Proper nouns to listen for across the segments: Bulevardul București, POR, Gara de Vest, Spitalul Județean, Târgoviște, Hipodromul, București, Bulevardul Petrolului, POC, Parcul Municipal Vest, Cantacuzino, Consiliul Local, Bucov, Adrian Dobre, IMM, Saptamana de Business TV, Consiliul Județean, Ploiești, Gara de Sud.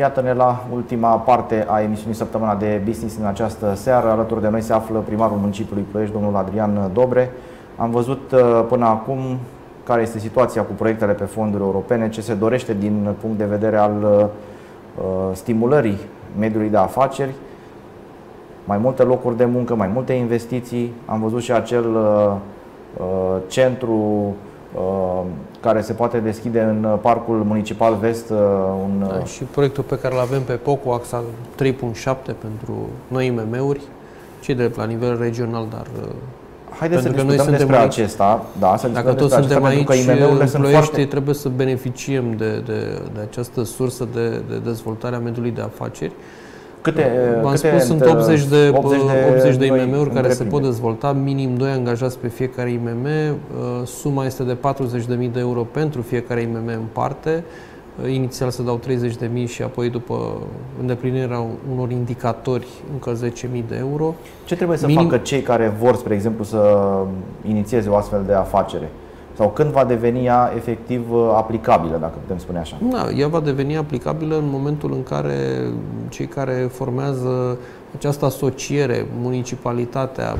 Iată-ne la ultima parte a emisiunii Săptămâna de Business în această seară. Alături de noi se află primarul municipiului Ploiești, domnul Adrian Dobre. Am văzut până acum care este situația cu proiectele pe fonduri europene, ce se dorește din punct de vedere al stimulării mediului de afaceri, mai multe locuri de muncă, mai multe investiții. Am văzut și acel centru care se poate deschide în Parcul Municipal Vest. Și proiectul pe care îl avem pe POC, axa 3.7 pentru noi IMM-uri, cei de la nivel regional, dar... Haideți să discutăm despre acesta. Dacă toți suntem aici, în Ploiești, trebuie să beneficiem de această sursă de dezvoltare a mediului de afaceri. V-am spus, sunt 80 de IMM-uri care se pot dezvolta, minim 2 angajați pe fiecare IMM. Suma este de 40.000 de euro pentru fiecare IMM în parte. Inițial se dau 30.000 și apoi, după îndeplinirea unor indicatori, încă 10.000 de euro. Ce trebuie să facă cei care vor, spre exemplu, să inițieze o astfel de afacere? Sau când va deveni ea efectiv aplicabilă, dacă putem spune așa? Da, ea va deveni aplicabilă în momentul în care cei care formează această asociere, municipalitatea,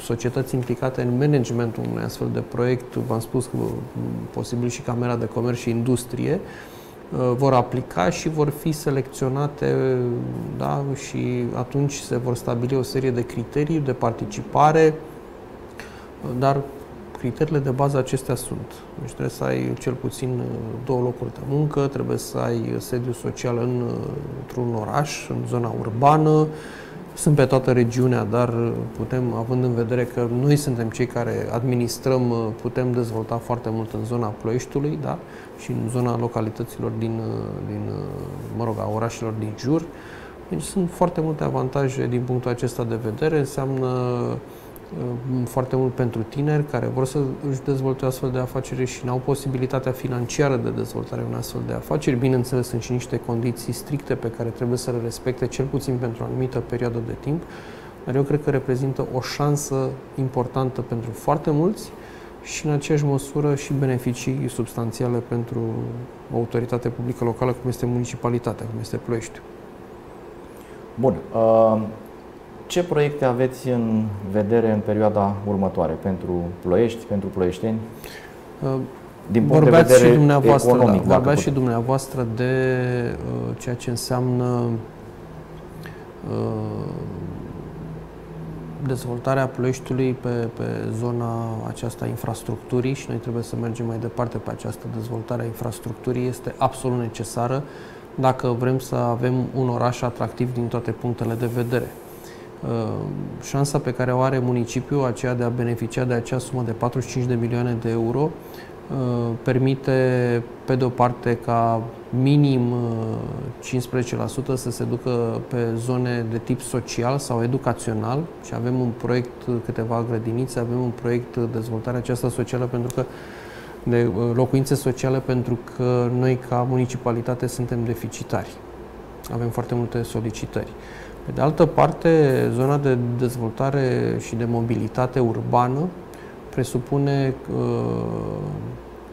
societăți implicate în managementul unui astfel de proiect, v-am spus că posibil și Camera de Comerț și Industrie, vor aplica și vor fi selecționate, da, și atunci se vor stabili o serie de criterii de participare, dar criteriile de bază acestea sunt. Deci trebuie să ai cel puțin 2 locuri de muncă, trebuie să ai sediu social într-un oraș, în zona urbană. Sunt pe toată regiunea, dar putem, având în vedere că noi suntem cei care administrăm, putem dezvolta foarte mult în zona Ploieștiului, da? Și în zona localităților a orașelor din jur. Deci sunt foarte multe avantaje din punctul acesta de vedere. Înseamnă foarte mult pentru tineri care vor să își dezvolte o astfel de afacere și n-au posibilitatea financiară de dezvoltare unei astfel de afaceri. Bineînțeles, sunt și niște condiții stricte pe care trebuie să le respecte, cel puțin pentru o anumită perioadă de timp, dar eu cred că reprezintă o șansă importantă pentru foarte mulți și, în aceeași măsură, și beneficii substanțiale pentru o autoritate publică locală, cum este municipalitatea, cum este Ploieștiul. Bun. Ce proiecte aveți în vedere în perioada următoare pentru Ploiești, pentru ploieșteni? Din punct de vedere economic, da, vorbeați și dumneavoastră de ceea ce înseamnă dezvoltarea Ploieștiului pe zona aceasta infrastructurii și noi trebuie să mergem mai departe pe această dezvoltare a infrastructurii. Este absolut necesară dacă vrem să avem un oraș atractiv din toate punctele de vedere. Șansa pe care o are municipiul, aceea de a beneficia de acea sumă de 45 de milioane de euro, permite, pe de o parte, ca minim 15% să se ducă pe zone de tip social sau educațional și avem un proiect, câteva grădinițe, avem un proiect de dezvoltare aceasta socială de locuințe sociale, pentru că noi, ca municipalitate, suntem deficitari. Avem foarte multe solicitări. Pe de altă parte, zona de dezvoltare și de mobilitate urbană presupune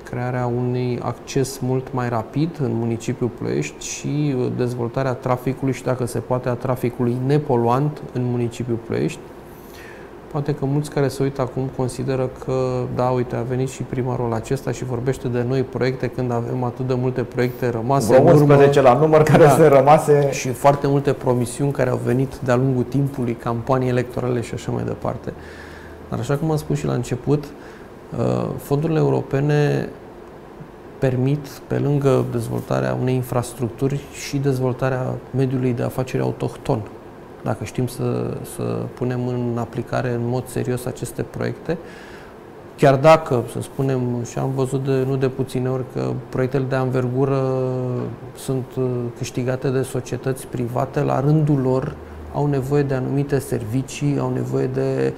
crearea unui acces mult mai rapid în municipiul Ploiești și dezvoltarea traficului și, dacă se poate, a traficului nepoluant în municipiul Ploiești. Poate că mulți care se uită acum consideră că, da, uite, a venit și primarul acesta și vorbește de noi proiecte când avem atât de multe proiecte rămase în urmă. 11 la număr care sunt rămase. Și foarte multe promisiuni care au venit de-a lungul timpului, campanii electorale și așa mai departe. Dar, așa cum am spus și la început, fondurile europene permit, pe lângă dezvoltarea unei infrastructuri, și dezvoltarea mediului de afaceri autohton. Dacă știm să punem în aplicare în mod serios aceste proiecte, chiar dacă, să spunem, și am văzut nu de puține ori că proiectele de anvergură sunt câștigate de societăți private, la rândul lor au nevoie de anumite servicii, au nevoie de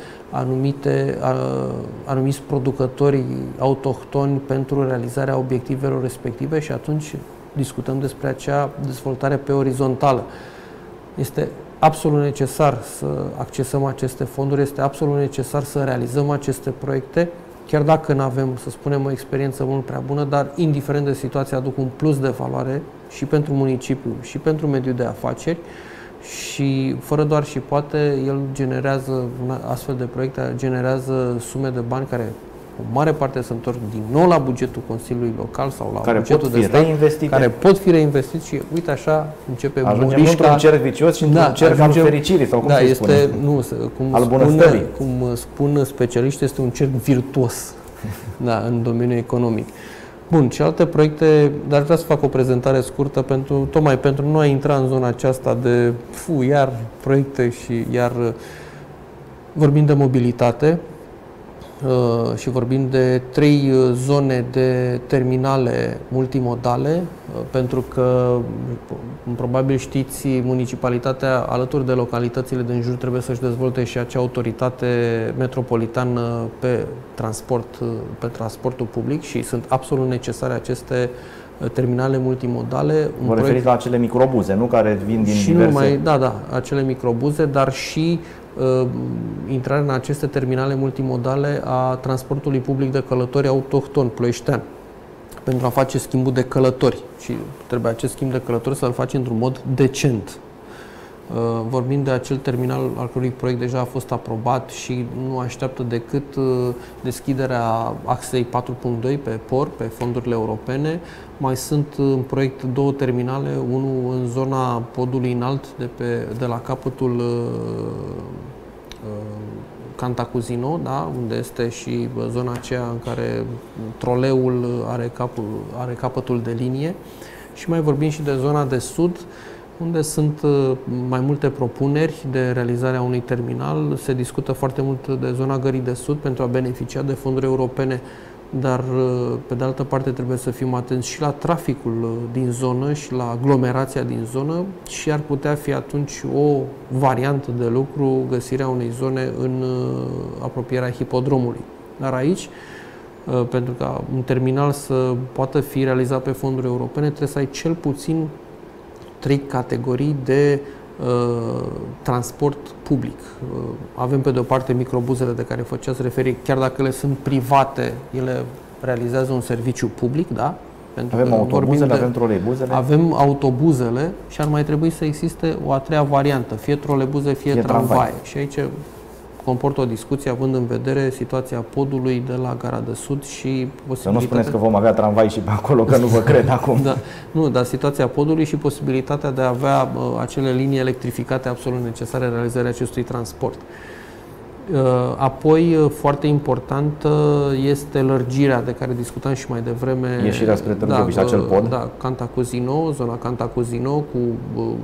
anumiți producători autohtoni pentru realizarea obiectivelor respective și atunci discutăm despre acea dezvoltare pe orizontală. Este absolut necesar să accesăm aceste fonduri, este absolut necesar să realizăm aceste proiecte Chiar dacă nu avem, să spunem, o experiență mult prea bună, dar indiferent de situație aduc un plus de valoare și pentru municipiu, și pentru mediul de afaceri și fără doar și poate, el generează, astfel de proiecte, generează sume de bani care o mare parte se întorc din nou la bugetul Consiliului Local sau la care bugetul de stat, care pot fi reinvestiți și uite așa începe ajungem într-un cerc vicios și într-un cerc al fericirii sau cum se spune. Cum spun specialiști, este un cerc virtuos în domeniul economic. Bun, și alte proiecte, dar vreau să fac o prezentare scurtă pentru, tocmai pentru nu a intra în zona aceasta de iar proiecte și iar vorbim de mobilitate și vorbim de 3 zone de terminale multimodale, pentru că, probabil știți, municipalitatea, alături de localitățile din jur, trebuie să-și dezvolte și acea autoritate metropolitană pe transportul public și sunt absolut necesare aceste terminale multimodale. Vă referiți la acele microbuze, nu? Care vin din diverse... Numai, da, acele microbuze, dar și intrarea în aceste terminale multimodale a transportului public de călători autohton ploieștean pentru a face schimbul de călători și trebuie acest schimb de călători să-l faci într-un mod decent. Vorbind de acel terminal al cărui proiect deja a fost aprobat și nu așteaptă decât deschiderea axei 4.2 pe POR, pe fondurile europene. Mai sunt în proiect 2 terminale, unul în zona podului înalt de la capătul Cantacuzino, unde este și zona aceea în care troleul are capătul de linie. Și mai vorbim și de zona de sud, unde sunt mai multe propuneri de realizarea unui terminal. Se discută foarte mult de zona Gării de Sud pentru a beneficia de fonduri europene, dar pe de altă parte trebuie să fim atenți și la traficul din zonă și la aglomerația din zonă și ar putea fi atunci o variantă de lucru găsirea unei zone în apropierea Hipodromului. Dar aici, pentru ca un terminal să poată fi realizat pe fonduri europene, trebuie să ai cel puțin 3 categorii de transport public. Avem pe de o parte microbuzele de care făceați referire, chiar dacă ele sunt private, ele realizează un serviciu public, da? Pentru avem autobuzele, avem troleibuzele. Avem autobuzele și ar mai trebui să existe o a treia variantă, fie troleibuze, fie tramvaie. Și aici comport o discuție având în vedere situația podului de la Gara de Sud și posibilitatea... Să nu spuneți că vom avea tramvai și pe acolo, că nu vă cred acum. Da. Nu, dar situația podului și posibilitatea de a avea acele linii electrificate absolut necesare realizării acestui transport. Apoi, foarte importantă este lărgirea de care discutam și mai devreme. Ieșirea spre Târgoviște, acel pod. Da, Cantacuzino, zona Cantacuzino cu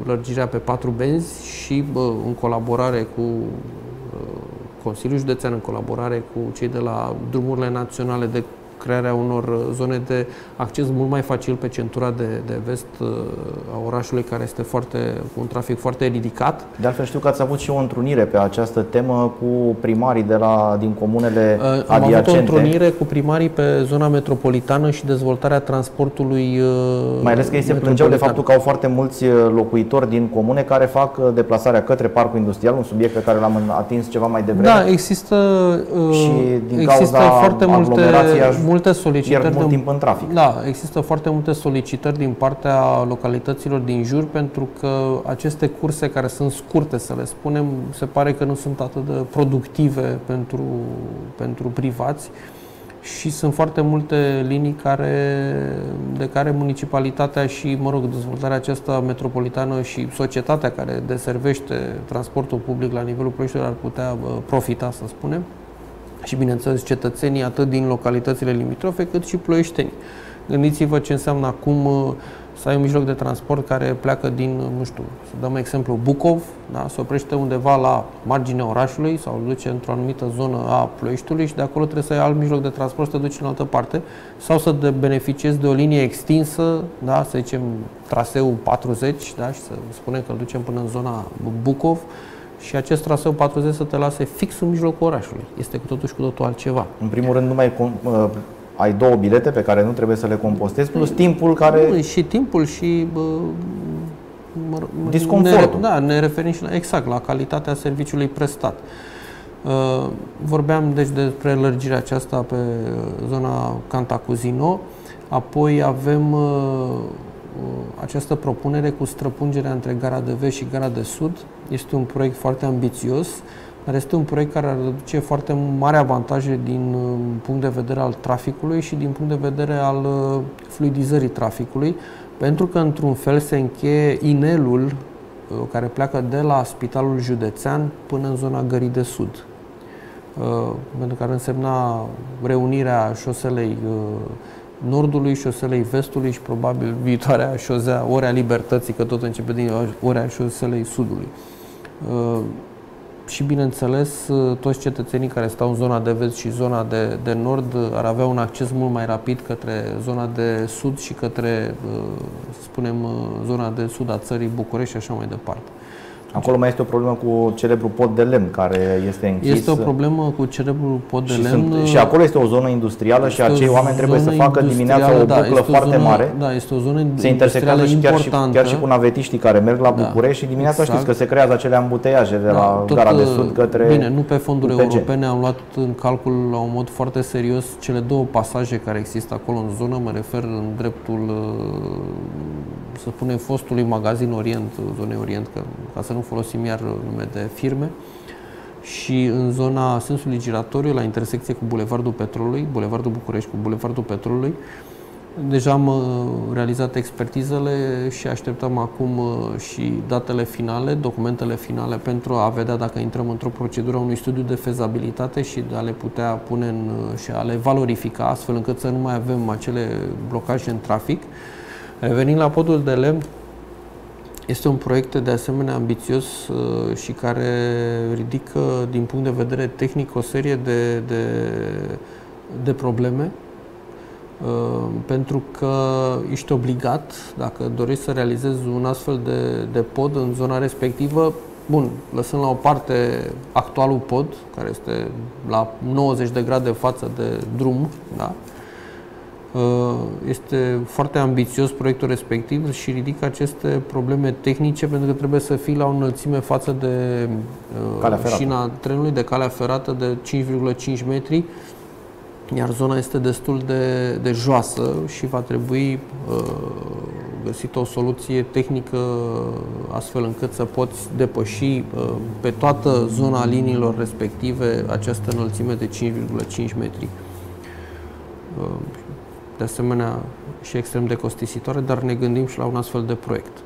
lărgirea pe 4 benzi și în colaborare cu Consiliul Județean, în colaborare cu cei de la drumurile naționale, de crearea unor zone de acces mult mai facil pe centura de vest a orașului, care este cu un trafic foarte ridicat. De altfel știu că ați avut și o întrunire pe această temă cu primarii din comunele adiacente. Am avut o întrunire cu primarii pe zona metropolitană și dezvoltarea transportului. Mai ales că ei se plângeau de faptul că au foarte mulți locuitori din comune care fac deplasarea către parcul industrial, un subiect pe care l-am atins ceva mai devreme. Da, există foarte multe solicitări. Iar mult timp în trafic. Da, există foarte multe solicitări din partea localităților din jur, pentru că aceste curse care sunt scurte, să le spunem, se pare că nu sunt atât de productive pentru privați și sunt foarte multe linii de care municipalitatea și, mă rog, dezvoltarea aceasta metropolitană și societatea care deservește transportul public la nivelul proiectelor ar putea profita, să spunem. Și, bineînțeles, cetățenii atât din localitățile limitrofe, cât și ploieștenii. Gândiți-vă ce înseamnă acum să ai un mijloc de transport care pleacă din, nu știu, să dăm exemplu, Bucov, se oprește undeva la marginea orașului sau duce într-o anumită zonă a Ploieștiului și de acolo trebuie să ai alt mijloc de transport să te duci în altă parte sau să te beneficiezi de o linie extinsă, să zicem traseul 40, și să spunem că îl ducem până în zona Bucov, și acest traseu 40 să te lase fix în mijlocul orașului. Este totuși cu totul altceva. În primul rând, numai ai 2 bilete pe care nu trebuie să le compostezi, plus timpul care... Nu, și timpul și... disconfortul. Ne referim și exact la calitatea serviciului prestat. Vorbeam deci despre lărgirea aceasta pe zona Cantacuzino, apoi avem această propunere cu străpungerea între Gara de Vest și Gara de Sud. Este un proiect foarte ambițios, dar este un proiect care ar aduce foarte mari avantaje din punct de vedere al traficului și din punct de vedere al fluidizării traficului, pentru că într-un fel se încheie inelul care pleacă de la Spitalul Județean până în zona Gării de Sud, pentru că ar însemna reunirea șoselei Nordului, șoselei Vestului și probabil viitoarea șosea Orea Libertății, că tot începe din Orea șoselei Sudului. Și bineînțeles, toți cetățenii care stau în zona de vest și zona de nord ar avea un acces mult mai rapid către zona de sud și către, să spunem, zona de sud a țării, București și așa mai departe. Acolo mai este o problemă cu celebrul pod de lemn care este închis. Este o problemă cu celebrul pod de lemn. Și acolo este o zonă industrială și acei oameni trebuie să facă dimineața o buclă foarte mare. Da, este o zonă industrială importantă. Chiar și cu navetiștii care merg la București și dimineața știți că se creează acele ambuteiaje de la Gara de Sud către... Bine, nu pe fonduri europene am luat în calcul la un mod foarte serios cele două pasaje care există acolo în zonă. Mă refer în dreptul, să spunem, fostului magazin Orient, zonei Orient, ca să nu folosim iar nume de firme, și în zona sensului giratoriu, la intersecție cu Bulevardul Petrolului, Bulevardul București cu Bulevardul Petrolului. Deja am realizat expertizele și așteptăm acum și datele finale, documentele finale, pentru a vedea dacă intrăm într-o procedură unui studiu de fezabilitate și de a le putea pune și a le valorifica, astfel încât să nu mai avem acele blocaje în trafic. Revenind la podul de lemn, este un proiect de asemenea ambițios și care ridică, din punct de vedere tehnic, o serie de probleme, pentru că ești obligat, dacă dorești să realizezi un astfel de pod în zona respectivă, bun, lăsând la o parte actualul pod, care este la 90 de grade față de drum, da? Este foarte ambițios proiectul respectiv și ridică aceste probleme tehnice, pentru că trebuie să fii la o înălțime față de șina trenului, de calea ferată, de 5,5 metri, iar zona este destul de joasă și va trebui găsită o soluție tehnică astfel încât să poți depăși pe toată zona liniilor respective această înălțime de 5,5 metri. De asemenea și extrem de costisitoare, dar ne gândim și la un astfel de proiect.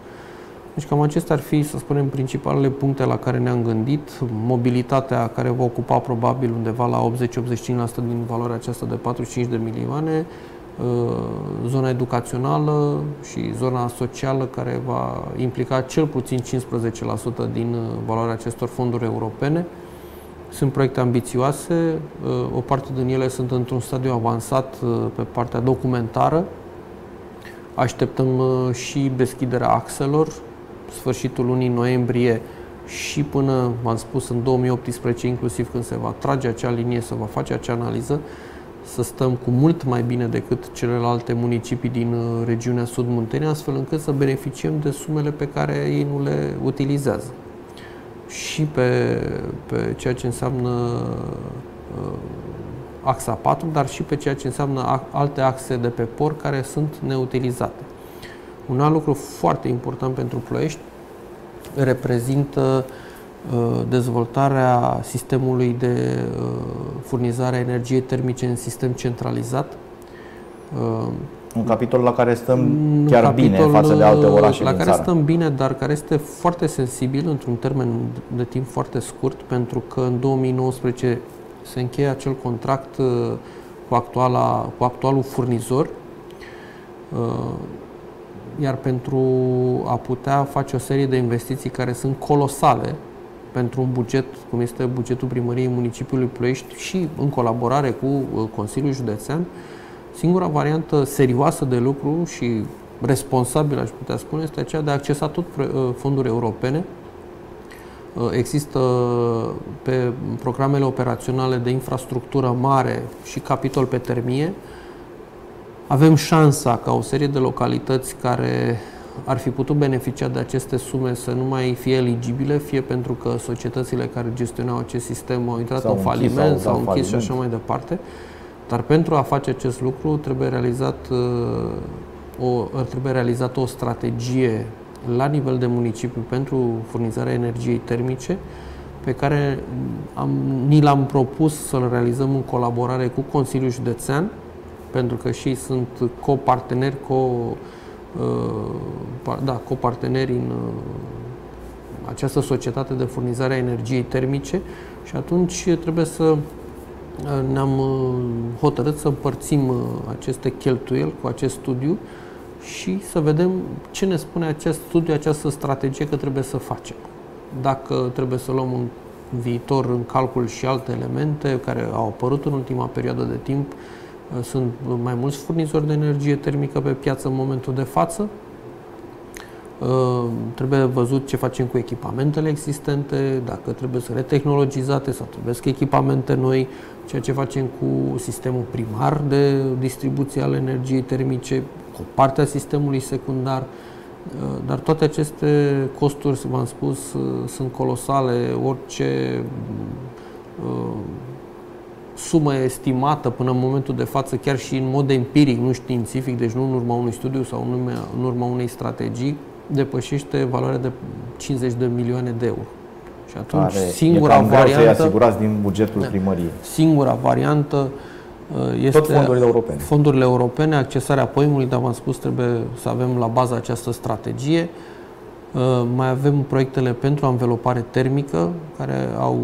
Deci cam acestea ar fi, să spunem, principalele puncte la care ne-am gândit. Mobilitatea, care va ocupa probabil undeva la 80-85% din valoarea aceasta de 45 de milioane, zona educațională și zona socială, care va implica cel puțin 15% din valoarea acestor fonduri europene. Sunt proiecte ambițioase, o parte din ele sunt într-un stadiu avansat pe partea documentară. Așteptăm și deschiderea axelor, sfârșitul lunii noiembrie și până, v-am spus, în 2018, inclusiv când se va trage acea linie, se va face acea analiză, să stăm cu mult mai bine decât celelalte municipii din regiunea sud-muntenea, astfel încât să beneficiem de sumele pe care ei nu le utilizează. Și pe ceea ce înseamnă axa 4, dar și pe ceea ce înseamnă alte axe de pe POR care sunt neutilizate. Un alt lucru foarte important pentru Ploiești reprezintă dezvoltarea sistemului de furnizare a energiei termice în sistem centralizat. Un capitol la care stăm chiar bine față de alte orașe din țară. La care stăm bine, dar care este foarte sensibil într-un termen de timp foarte scurt, pentru că în 2019 se încheie acel contract cu actualul furnizor, iar pentru a putea face o serie de investiții care sunt colosale pentru un buget, cum este bugetul primăriei municipiului Ploiești și în colaborare cu Consiliul Județean, singura variantă serioasă de lucru și responsabilă, aș putea spune, este aceea de a accesa tot fonduri europene. Există pe programele operaționale de infrastructură mare și capitol pe termie. Avem șansa ca o serie de localități care ar fi putut beneficia de aceste sume să nu mai fie eligibile, fie pentru că societățile care gestionau acest sistem au intrat în faliment, s-au închis și așa mai departe. Dar pentru a face acest lucru trebuie realizată o strategie la nivel de municipiu pentru furnizarea energiei termice, pe care ni l-am propus să-l realizăm în colaborare cu Consiliul Județean, pentru că și ei sunt coparteneri în această societate de furnizare a energiei termice, și atunci trebuie să ne-am hotărât să împărțim aceste cheltuieli cu acest studiu și să vedem ce ne spune acest studiu, această strategie că trebuie să facem. Dacă trebuie să luăm în viitor în calcul și alte elemente care au apărut în ultima perioadă de timp, sunt mai mulți furnizori de energie termică pe piață în momentul de față. Trebuie văzut ce facem cu echipamentele existente, dacă trebuie să retehnologizate sau trebuie să echipamente noi, ceea ce facem cu sistemul primar de distribuție al energiei termice, cu partea sistemului secundar. Dar toate aceste costuri, v-am spus, sunt colosale. Orice sumă estimată până în momentul de față, chiar și în mod empiric, nu științific, deci nu în urma unui studiu sau în urma unei strategii, depășește valoarea de 50 de milioane de euro. Și atunci singura variantă, din bugetul primăriei. Singura variantă este tot fondurile europene. Fondurile europene, accesarea poimului, dar v-am spus, trebuie să avem la bază această strategie. Mai avem proiectele pentru anvelopare termică, care au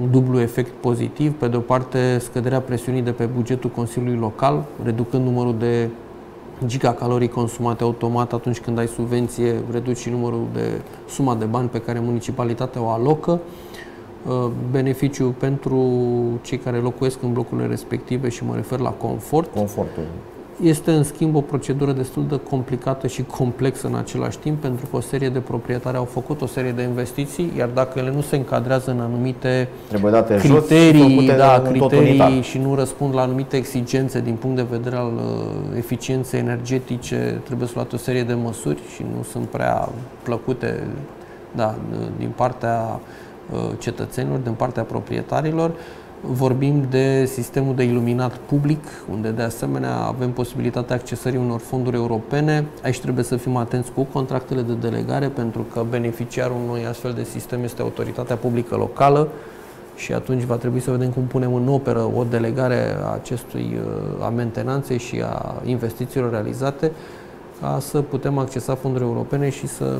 un dublu efect pozitiv. Pe de o parte, scăderea presiunii de pe bugetul Consiliului Local, reducând numărul de gigacalorii consumate automat atunci când ai subvenție, reduci și numărul de suma de bani pe care municipalitatea o alocă. Beneficiu pentru cei care locuiesc în blocurile respective, și mă refer la confortul. Este, în schimb, o procedură destul de complicată și complexă în același timp, pentru că o serie de proprietari au făcut o serie de investiții, iar dacă ele nu se încadrează în anumite criterii și nu răspund la anumite exigențe din punct de vedere al eficienței energetice, trebuie să luați o serie de măsuri și nu sunt prea plăcute din partea cetățenilor, din partea proprietarilor. Vorbim de sistemul de iluminat public, unde de asemenea avem posibilitatea accesării unor fonduri europene. Aici trebuie să fim atenți cu contractele de delegare, pentru că beneficiarul unui astfel de sistem este autoritatea publică locală și atunci va trebui să vedem cum punem în operă o delegare a mentenanței și a investițiilor realizate, ca să putem accesa fonduri europene și să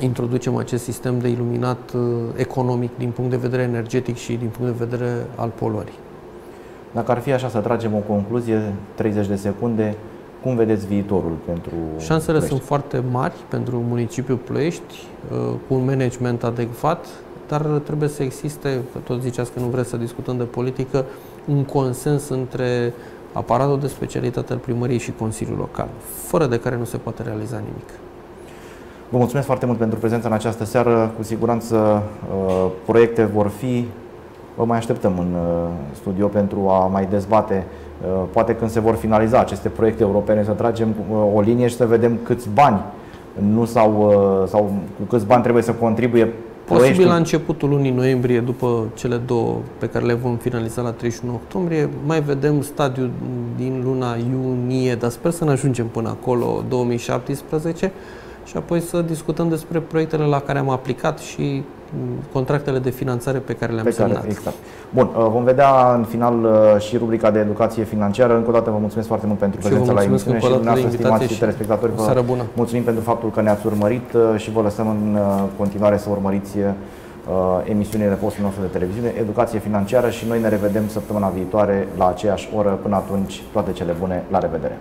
introducem acest sistem de iluminat economic din punct de vedere energetic și din punct de vedere al poluării. Dacă ar fi așa să tragem o concluzie, 30 de secunde, cum vedeți viitorul pentru Șansele Ploiești? Sunt foarte mari pentru municipiul Ploiești, cu un management adecvat, dar trebuie să existe, că toți ziceați că nu vreți să discutăm de politică, un consens între aparatul de specialitate al primăriei și Consiliul Local, fără de care nu se poate realiza nimic. Vă mulțumesc foarte mult pentru prezența în această seară. Cu siguranță proiecte vor fi. Vă mai așteptăm în studio pentru a mai dezbate. Poate când se vor finaliza aceste proiecte europene, să tragem o linie și să vedem câți bani sau cu câți bani trebuie să contribuie Ploiești. Posibil la începutul lunii noiembrie, după cele două pe care le vom finaliza la 31 octombrie, mai vedem stadiul din luna iunie, dar sper să ne ajungem până acolo, 2017, și apoi să discutăm despre proiectele la care am aplicat și contractele de finanțare pe care le-am semnat. Exact. Bun, vom vedea în final și rubrica de educație financiară. Încă o dată vă mulțumesc foarte mult pentru prezența la emisiune și dumneavoastră, stimați telespectatori, vă mulțumim pentru faptul că ne-ați urmărit și vă lăsăm în continuare să urmăriți emisiunile de postul nostru de televiziune, Educație Financiară, și noi ne revedem săptămâna viitoare la aceeași oră. Până atunci, toate cele bune, la revedere!